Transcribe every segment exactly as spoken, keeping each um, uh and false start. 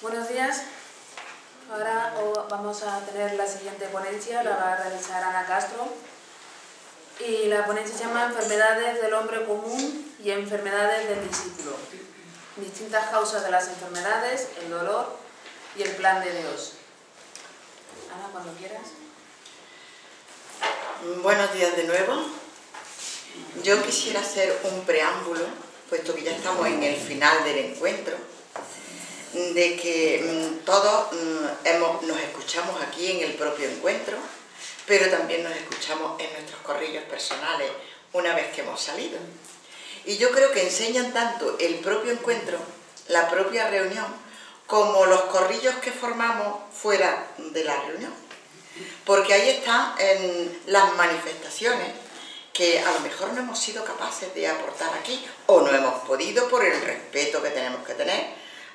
Buenos días, ahora vamos a tener la siguiente ponencia, la va a realizar Ana Castro y la ponencia se llama Enfermedades del hombre común y enfermedades del discípulo, distintas causas de las enfermedades, el dolor y el plan de Dios. Ana, cuando quieras. Buenos días de nuevo. Yo quisiera hacer un preámbulo, puesto que ya estamos en el final del encuentro, de que todos hemos, nos escuchamos aquí en el propio encuentro, pero también nos escuchamos en nuestros corrillos personales una vez que hemos salido. Y yo creo que enseñan tanto el propio encuentro, la propia reunión, como los corrillos que formamos fuera de la reunión. Porque ahí están en las manifestaciones que a lo mejor no hemos sido capaces de aportar aquí, o no hemos podido por el respeto que tenemos que tener,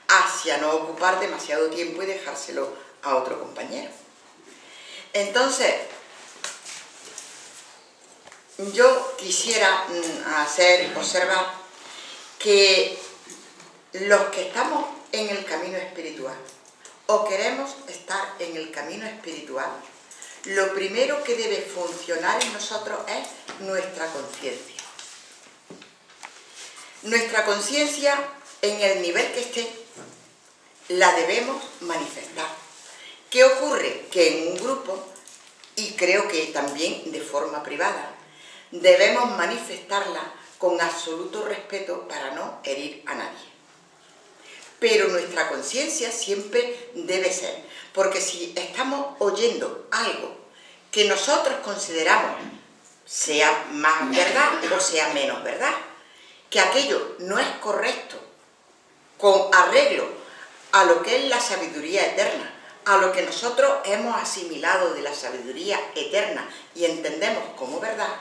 hacia no ocupar demasiado tiempo y dejárselo a otro compañero. Entonces, yo quisiera hacer observar que los que estamos en el camino espiritual o queremos estar en el camino espiritual, lo primero que debe funcionar en nosotros es nuestra conciencia. Nuestra conciencia, en el nivel que esté, la debemos manifestar. ¿Qué ocurre? Que en un grupo, y creo que también de forma privada, debemos manifestarla con absoluto respeto para no herir a nadie. Pero nuestra conciencia siempre debe ser, porque si estamos oyendo algo que nosotros consideramos sea más verdad o sea menos verdad, que aquello no es correcto con arreglo a lo que es la sabiduría eterna, a lo que nosotros hemos asimilado de la sabiduría eterna y entendemos como verdad,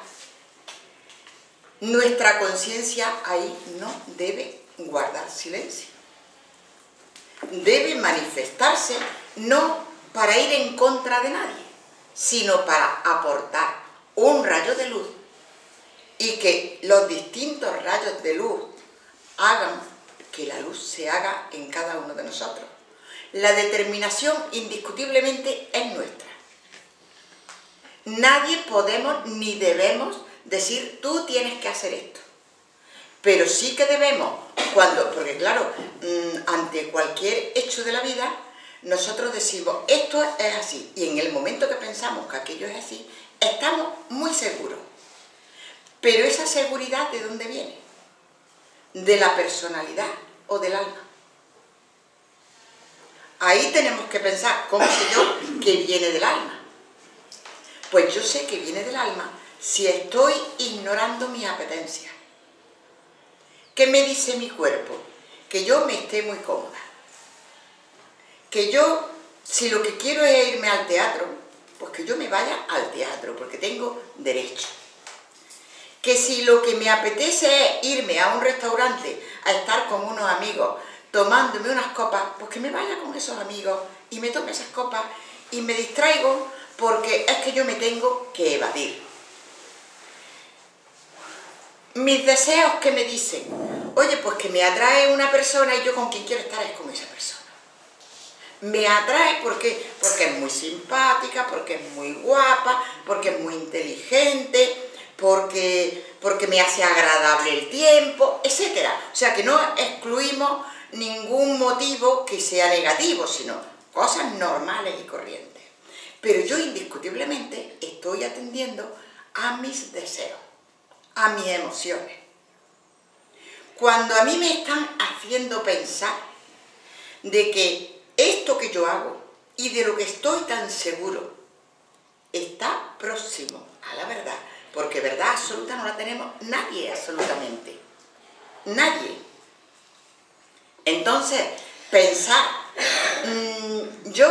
nuestra conciencia ahí no debe guardar silencio. Debe manifestarse no para ir en contra de nadie, sino para aportar un rayo de luz y que los distintos rayos de luz hagan que la luz se haga en cada uno de nosotros. La determinación indiscutiblemente es nuestra. Nadie podemos ni debemos decir, tú tienes que hacer esto. Pero sí que debemos, cuando, porque claro, ante cualquier hecho de la vida, nosotros decimos, esto es así. Y en el momento que pensamos que aquello es así, estamos muy seguros. Pero esa seguridad, ¿de dónde viene? De la personalidad o del alma. Ahí tenemos que pensar, ¿cómo sé yo que viene del alma? Pues yo sé que viene del alma si estoy ignorando mis apetencias. ¿Qué me dice mi cuerpo? Que yo me esté muy cómoda. Que yo, si lo que quiero es irme al teatro, pues que yo me vaya al teatro, porque tengo derecho. Que si lo que me apetece es irme a un restaurante a estar con unos amigos tomándome unas copas, pues que me vaya con esos amigos y me tome esas copas y me distraigo, porque es que yo me tengo que evadir. Mis deseos que me dicen, oye, pues que me atrae una persona y yo con quien quiero estar es con esa persona. Me atrae porque, porque es muy simpática, porque es muy guapa, porque es muy inteligente, Porque, porque me hace agradable el tiempo, etcétera. O sea, que no excluimos ningún motivo que sea negativo, sino cosas normales y corrientes. Pero yo indiscutiblemente estoy atendiendo a mis deseos, a mis emociones. Cuando a mí me están haciendo pensar de que esto que yo hago y de lo que estoy tan seguro está próximo a la verdad, porque verdad absoluta no la tenemos nadie absolutamente, nadie. Entonces, pensar, mmm, yo,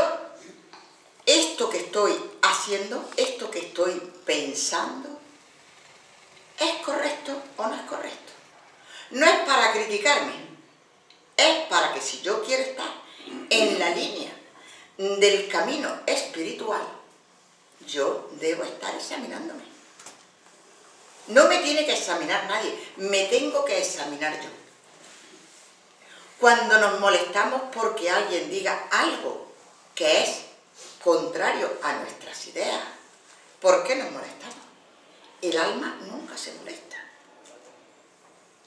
esto que estoy haciendo, esto que estoy pensando, ¿es correcto o no es correcto? No es para criticarme, es para que si yo quiero estar en la línea del camino espiritual, yo debo estar examinándome. No me tiene que examinar nadie, me tengo que examinar yo. Cuando nos molestamos porque alguien diga algo que es contrario a nuestras ideas, ¿por qué nos molestamos? El alma nunca se molesta.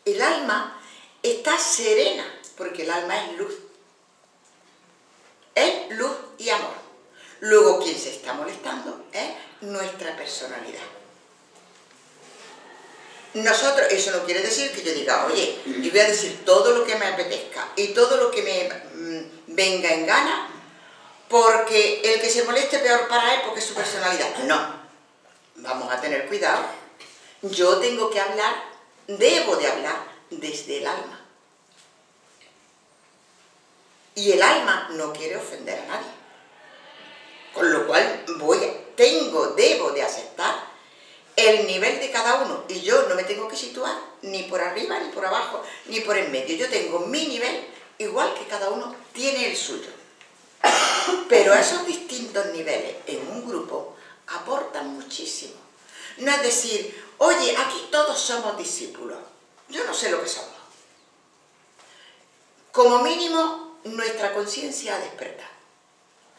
El alma está serena, porque el alma es luz. Es luz y amor. Luego quien se está molestando es nuestra personalidad. Nosotros, eso no quiere decir que yo diga, oye, yo voy a decir todo lo que me apetezca y todo lo que me mmm, venga en gana, porque el que se moleste peor para él porque es su personalidad. No. Vamos a tener cuidado. Yo tengo que hablar, debo de hablar desde el alma. Y el alma no quiere ofender a nadie. Con lo cual voy, tengo, debo de aceptar el nivel de cada uno. Y yo no me tengo que situar ni por arriba, ni por abajo, ni por en medio. Yo tengo mi nivel, igual que cada uno tiene el suyo. Pero esos distintos niveles en un grupo aportan muchísimo. No es decir, oye, aquí todos somos discípulos. Yo no sé lo que somos. Como mínimo, nuestra conciencia ha despertado.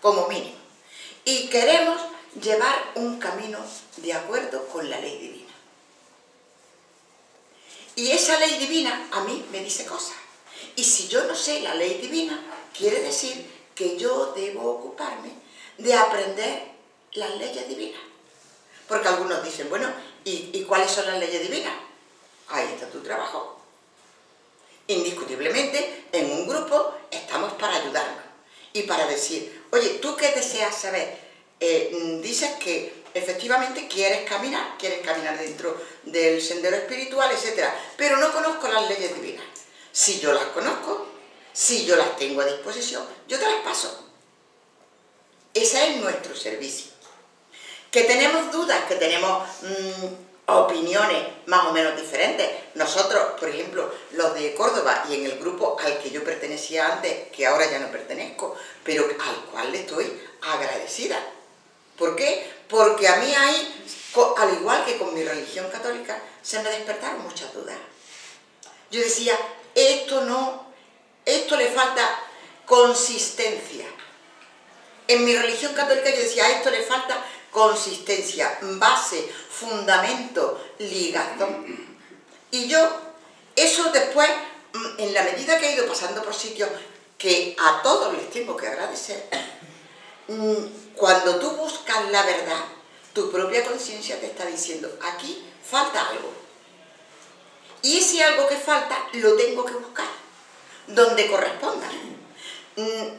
Como mínimo. Y queremos llevar un camino de acuerdo con la ley divina. Y esa ley divina a mí me dice cosas. Y si yo no sé la ley divina, quiere decir que yo debo ocuparme de aprender las leyes divinas. Porque algunos dicen, bueno, ¿y, y cuáles son las leyes divinas? Ahí está tu trabajo. Indiscutiblemente, en un grupo estamos para ayudarnos y para decir, oye, ¿tú qué deseas saber? Eh, dices que efectivamente quieres caminar, quieres caminar dentro del sendero espiritual, etcétera, pero no conozco las leyes divinas. Si yo las conozco, si yo las tengo a disposición, yo te las paso. Ese es nuestro servicio. Que tenemos dudas, que tenemos mmm, opiniones más o menos diferentes. Nosotros, por ejemplo, los de Córdoba y en el grupo al que yo pertenecía antes, que ahora ya no pertenezco, pero al cual le estoy agradecida. ¿Por qué? Porque a mí ahí, al igual que con mi religión católica, se me despertaron muchas dudas. Yo decía, esto no, esto le falta consistencia. En mi religión católica yo decía, a esto le falta consistencia, base, fundamento, ligazón. Y yo, eso después, en la medida que he ido pasando por sitios que a todos les tengo que agradecer, cuando tú buscas la verdad, tu propia conciencia te está diciendo, aquí falta algo. Y ese algo que falta, lo tengo que buscar, donde corresponda.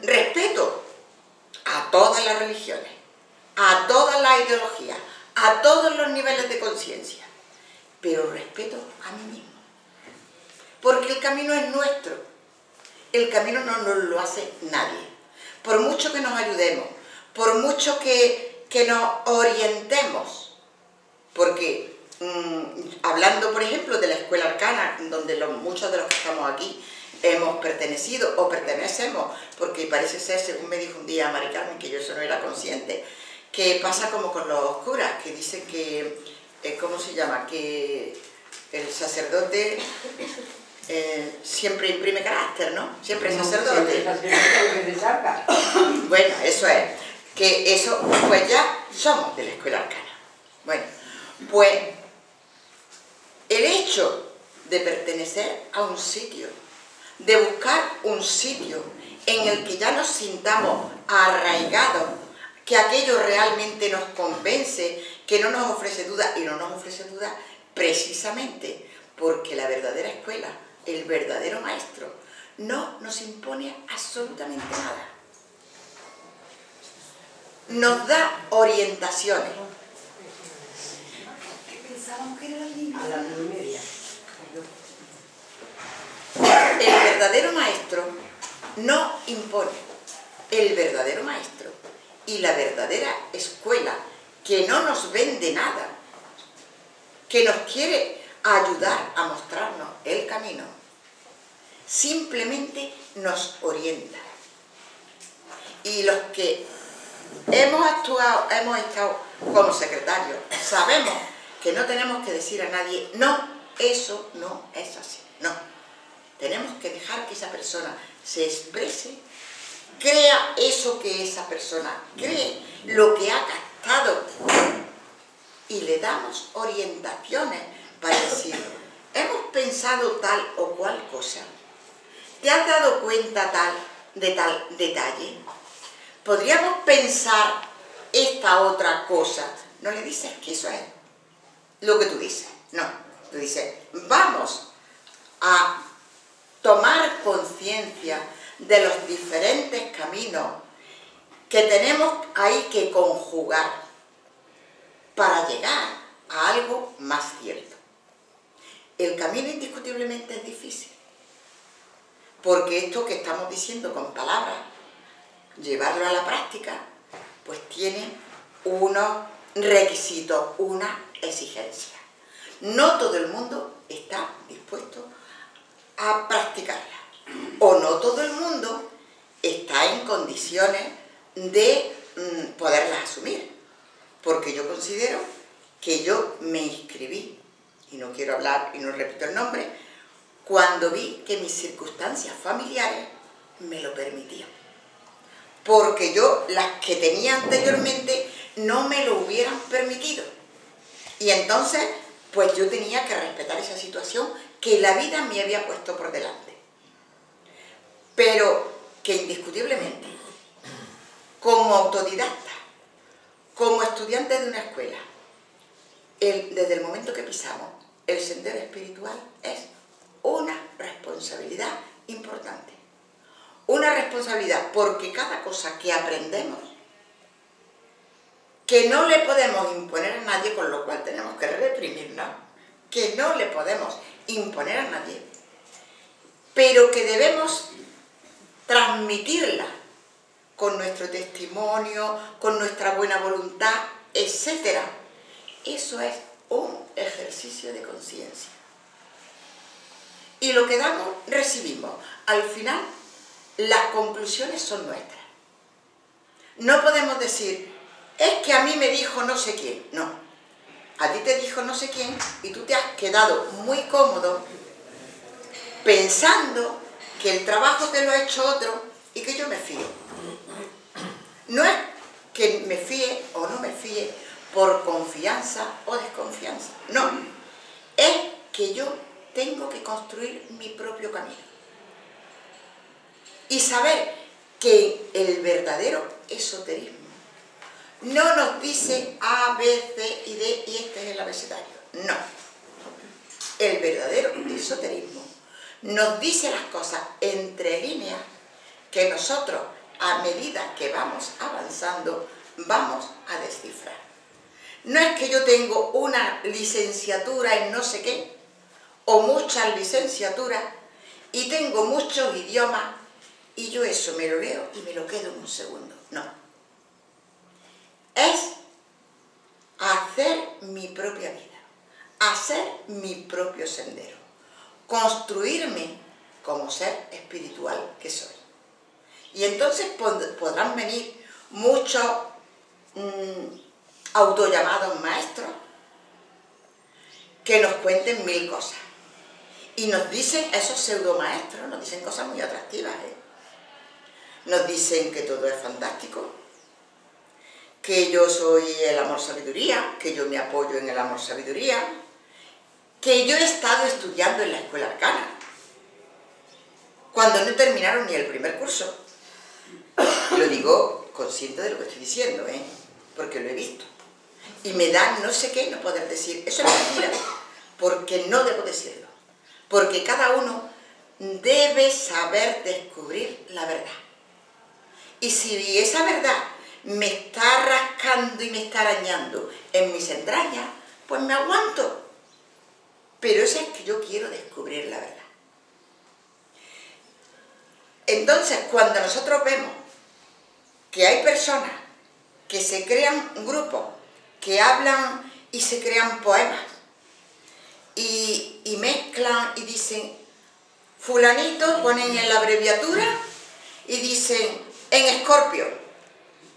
Respeto a todas las religiones, a todas las ideologías, a todos los niveles de conciencia, pero respeto a mí mismo, porque el camino es nuestro, el camino no nos lo hace nadie. Por mucho que nos ayudemos, por mucho que, que nos orientemos, porque mmm, hablando por ejemplo de la Escuela Arcana, donde los, muchos de los que estamos aquí hemos pertenecido o pertenecemos, porque parece ser, según me dijo un día Maricarmen, que yo eso no era consciente, que pasa como con los curas, que dicen que, eh, ¿cómo se llama?, que el sacerdote eh, siempre imprime carácter, ¿no? Siempre es sacerdote. Bueno, eso es, que eso, pues ya somos de la Escuela Arcana. Bueno, pues el hecho de pertenecer a un sitio, de buscar un sitio en el que ya nos sintamos arraigados, que aquello realmente nos convence, que no nos ofrece duda, y no nos ofrece duda precisamente porque la verdadera escuela, el verdadero maestro, no nos impone absolutamente nada. Nos da orientaciones, a las nueve y media. El verdadero maestro no impone, el verdadero maestro y la verdadera escuela que no nos vende nada, que nos quiere ayudar a mostrarnos el camino, simplemente nos orienta. Y los que hemos actuado, hemos estado como secretarios, sabemos que no tenemos que decir a nadie, no, eso no es así, no. Tenemos que dejar que esa persona se exprese, crea eso que esa persona cree, lo que ha captado, y le damos orientaciones para decir, hemos pensado tal o cual cosa, ¿te has dado cuenta tal de tal detalle? ¿Podríamos pensar esta otra cosa? No le dices que eso es lo que tú dices, no, tú dices, vamos a tomar conciencia de los diferentes caminos que tenemos ahí que conjugar para llegar a algo más cierto. El camino indiscutiblemente es difícil, porque esto que estamos diciendo con palabras, llevarlo a la práctica, pues tiene unos requisitos, una exigencia. No todo el mundo está dispuesto a practicarla, o no todo el mundo está en condiciones de mm, poderlas asumir, porque yo considero que yo me inscribí, y no quiero hablar y no repito el nombre, cuando vi que mis circunstancias familiares me lo permitían, porque yo las que tenía anteriormente no me lo hubieran permitido, y entonces pues yo tenía que respetar esa situación que la vida me había puesto por delante. Pero que indiscutiblemente, como autodidacta, como estudiante de una escuela, el, desde el momento que pisamos el sendero espiritual, es una responsabilidad importante. Una responsabilidad porque cada cosa que aprendemos, que no le podemos imponer a nadie, con lo cual tenemos que reprimirnos, que no le podemos imponer a nadie, pero que debemos transmitirla con nuestro testimonio, con nuestra buena voluntad, etcétera. Eso es un ejercicio de conciencia. Y lo que damos, recibimos. Al final, las conclusiones son nuestras. No podemos decir, es que a mí me dijo no sé quién. No, a ti te dijo no sé quién y tú te has quedado muy cómodo pensando que el trabajo te lo ha hecho otro y que yo me fío. No es que me fíe o no me fíe por confianza o desconfianza, no. Es que yo tengo que construir mi propio camino y saber que el verdadero esoterismo no nos dice A, B, C y D y este es el abecedario, no. El verdadero esoterismo nos dice las cosas entre líneas que nosotros, a medida que vamos avanzando, vamos a descifrar. No es que yo tengo una licenciatura en no sé qué, o muchas licenciaturas, y tengo muchos idiomas, y yo eso me lo leo y me lo quedo en un segundo, no. Es hacer mi propia vida, hacer mi propio sendero, construirme como ser espiritual que soy. Y entonces podrán venir muchos mmm, autollamados maestros que nos cuenten mil cosas. Y nos dicen, esos pseudomaestros, nos dicen cosas muy atractivas, ¿eh? Nos dicen que todo es fantástico, que yo soy el amor-sabiduría, que yo me apoyo en el amor-sabiduría, que yo he estado estudiando en la Escuela Arcana, cuando no terminaron ni el primer curso. Lo digo consciente de lo que estoy diciendo, ¿eh? Porque lo he visto. Y me da no sé qué no poder decir, eso es mentira, porque no debo decirlo. Porque cada uno debe saber descubrir la verdad. Y si esa verdad me está rascando y me está arañando en mis entrañas, pues me aguanto. pero esa es que yo quiero descubrir la verdad. Entonces, cuando nosotros vemos que hay personas que se crean grupos, que hablan y se crean poemas, y, y mezclan y dicen, fulanito, ponen en la abreviatura y dicen, en Escorpio.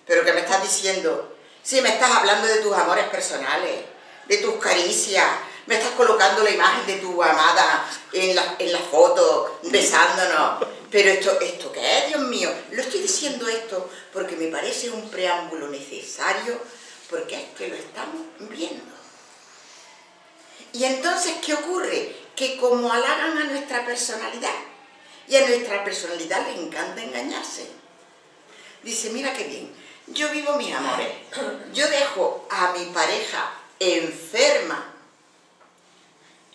Pero que me estás diciendo, si me estás hablando de tus amores personales, de tus caricias, me estás colocando la imagen de tu amada en la, en la foto, besándonos. Pero esto, ¿esto qué es, Dios mío? Lo estoy diciendo esto porque me parece un preámbulo necesario, porque es que lo estamos viendo. Y entonces, ¿qué ocurre? Que como halagan a nuestra personalidad, y a nuestra personalidad le encanta engañarse. Dice, mira qué bien, yo vivo mis amores, yo dejo a mi pareja enferma,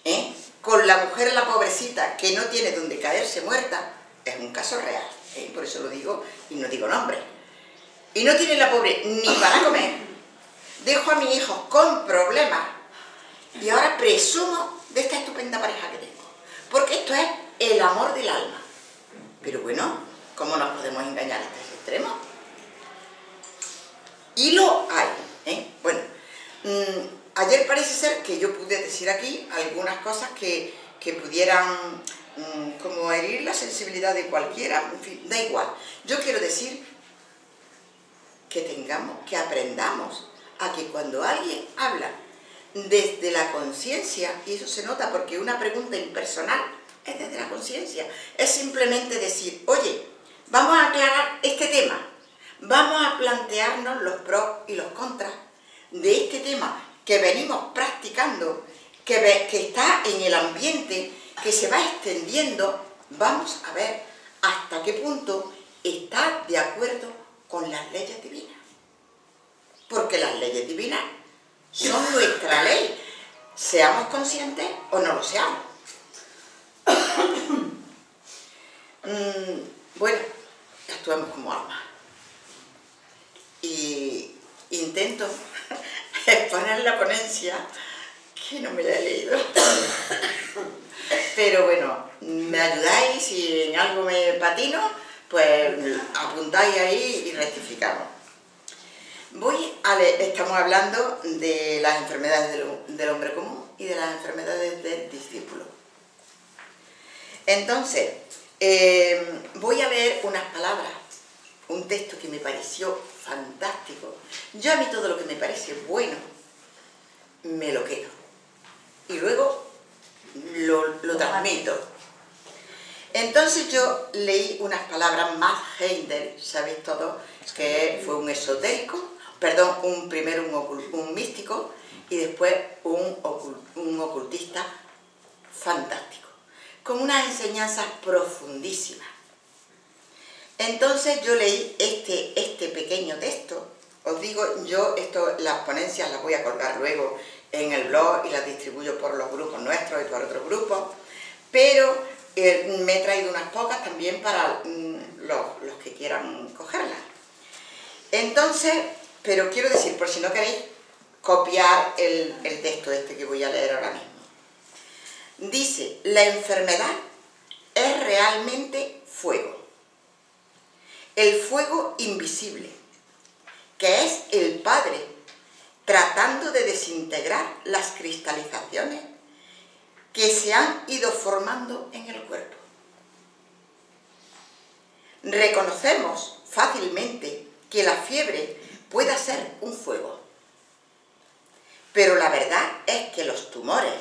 ¿eh? Con la mujer, la pobrecita, que no tiene donde caerse muerta, es un caso real, ¿eh? Por eso lo digo y no digo nombre. Y no tiene la pobre ni para comer, dejo a mis hijos con problemas, y ahora presumo de esta estupenda pareja que tengo, porque esto es el amor del alma. Pero bueno, ¿cómo nos podemos engañar hasta ese extremo? Y lo hay, ¿eh? Bueno, mmm, ayer parece ser que yo pude decir aquí algunas cosas que, que pudieran mmm, como herir la sensibilidad de cualquiera, en fin, da igual. Yo quiero decir que tengamos, que aprendamos a que cuando alguien habla desde la conciencia, y eso se nota porque una pregunta impersonal es desde la conciencia, es simplemente decir, oye, vamos a aclarar este tema, vamos a plantearnos los pros y los contras de este tema que venimos practicando, que, ve, que está en el ambiente, que se va extendiendo, vamos a ver hasta qué punto está de acuerdo con las leyes divinas, porque las leyes divinas son nuestra ley, seamos conscientes o no lo seamos. mm, bueno, actuamos como almas. Y intento exponer la ponencia, que no me la he leído. Pero bueno, me ayudáis, si en algo me patino, pues apuntáis ahí y rectificamos. Voy a leer, estamos hablando de las enfermedades del, del hombre común y de las enfermedades del discípulo. Entonces, eh, voy a leer unas palabras, un texto que me pareció fantástico. Yo a mí todo lo que me parece bueno, me lo quedo. Y luego lo, lo transmito. Entonces yo leí unas palabras, Max Heindel, sabéis todos, que fue un esotérico, perdón, un, primero un, ocult, un místico y después un, ocult, un ocultista fantástico, con unas enseñanzas profundísimas. Entonces yo leí este, este pequeño texto, os digo, yo esto, las ponencias las voy a colgar luego en el blog y las distribuyo por los grupos nuestros y por otros grupos, pero eh, me he traído unas pocas también para mmm, los, los que quieran cogerlas. Entonces, pero quiero decir, por si no queréis copiar el, el texto este que voy a leer ahora mismo. Dice, la enfermedad es realmente fuego. El fuego invisible, que es el Padre, tratando de desintegrar las cristalizaciones que se han ido formando en el cuerpo. Reconocemos fácilmente que la fiebre pueda ser un fuego. Pero la verdad es que los tumores,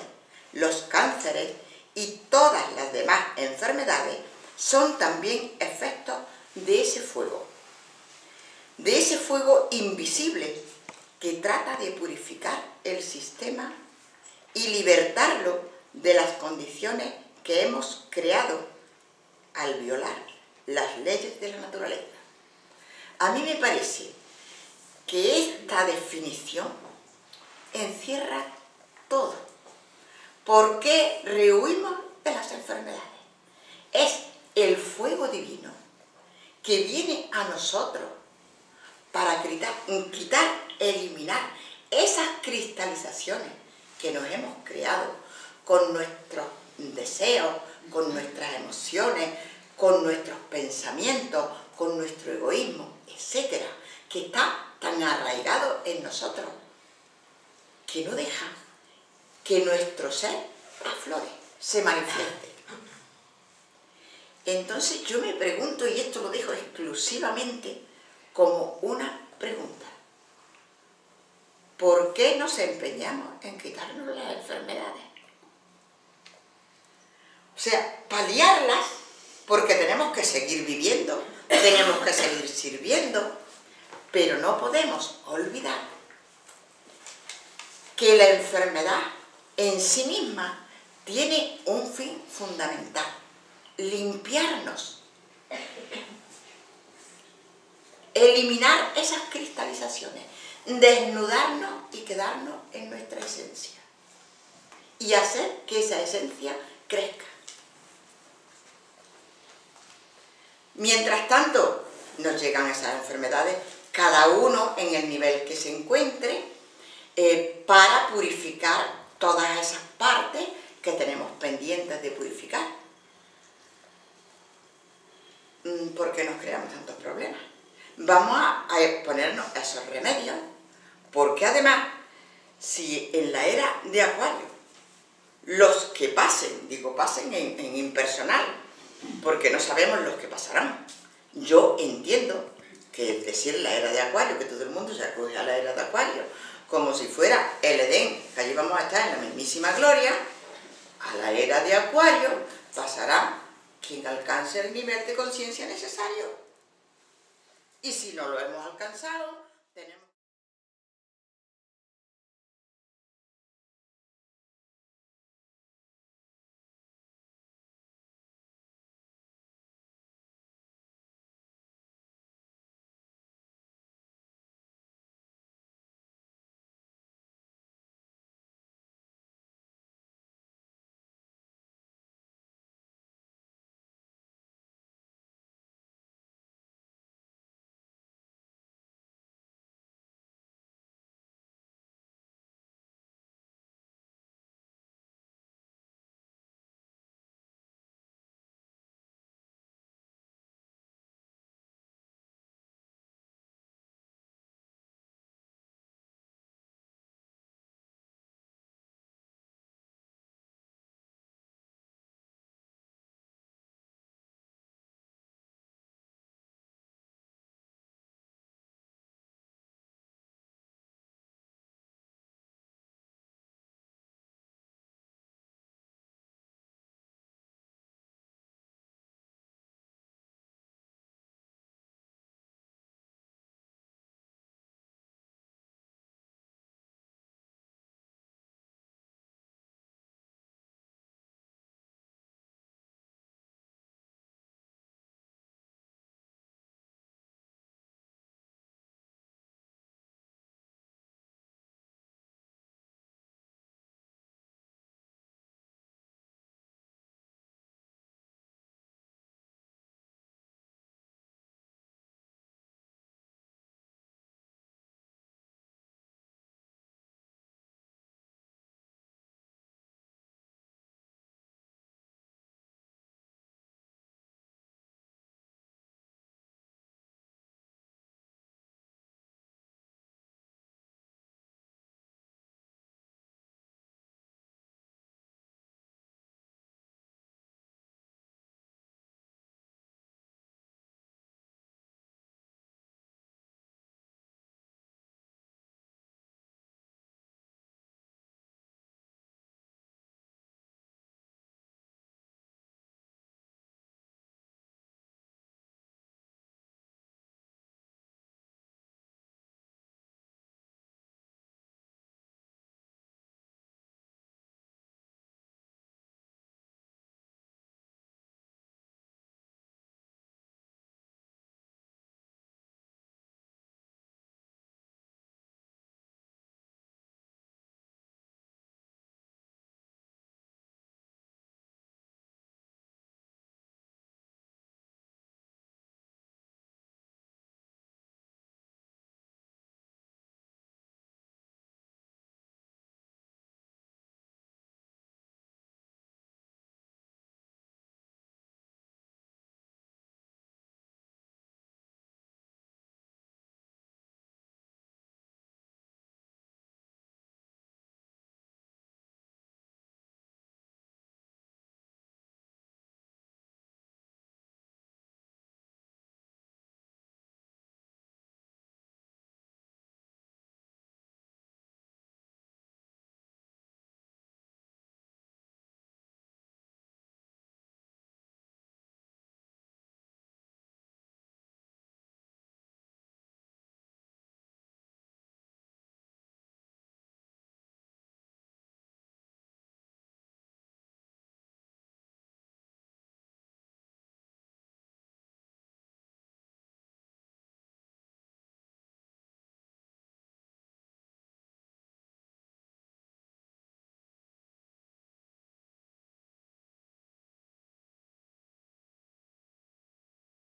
los cánceres y todas las demás enfermedades son también efectos de ese fuego. De ese fuego invisible que trata de purificar el sistema y libertarlo de las condiciones que hemos creado al violar las leyes de la naturaleza. A mí me parece que esta definición encierra todo. ¿Por qué rehuimos de las enfermedades? Es el fuego divino que viene a nosotros para quitar, eliminar esas cristalizaciones que nos hemos creado con nuestros deseos, con nuestras emociones, con nuestros pensamientos, con nuestro egoísmo, etcétera, que está tan arraigado en nosotros, que no deja que nuestro ser aflore, se manifieste. Entonces yo me pregunto, y esto lo dejo exclusivamente como una pregunta, ¿por qué nos empeñamos en quitarnos las enfermedades? O sea, paliarlas, porque tenemos que seguir viviendo, tenemos que seguir sirviendo, pero no podemos olvidar que la enfermedad en sí misma tiene un fin fundamental: limpiarnos, eliminar esas cristalizaciones, desnudarnos y quedarnos en nuestra esencia y hacer que esa esencia crezca. Mientras tanto, nos llegan esas enfermedades, cada uno en el nivel que se encuentre, eh, para purificar todas esas partes que tenemos pendientes de purificar. ¿Por qué nos creamos tantos problemas? Vamos a, a ponernos a esos remedios, porque además, si en la era de Acuario, los que pasen, digo pasen en, en impersonal, porque no sabemos los que pasarán. Yo entiendo que decir la era de Acuario, que todo el mundo se acoge a la era de Acuario, como si fuera el Edén, que allí vamos a estar en la mismísima gloria. A la era de Acuario pasará quien alcance el nivel de conciencia necesario. Y si no lo hemos alcanzado,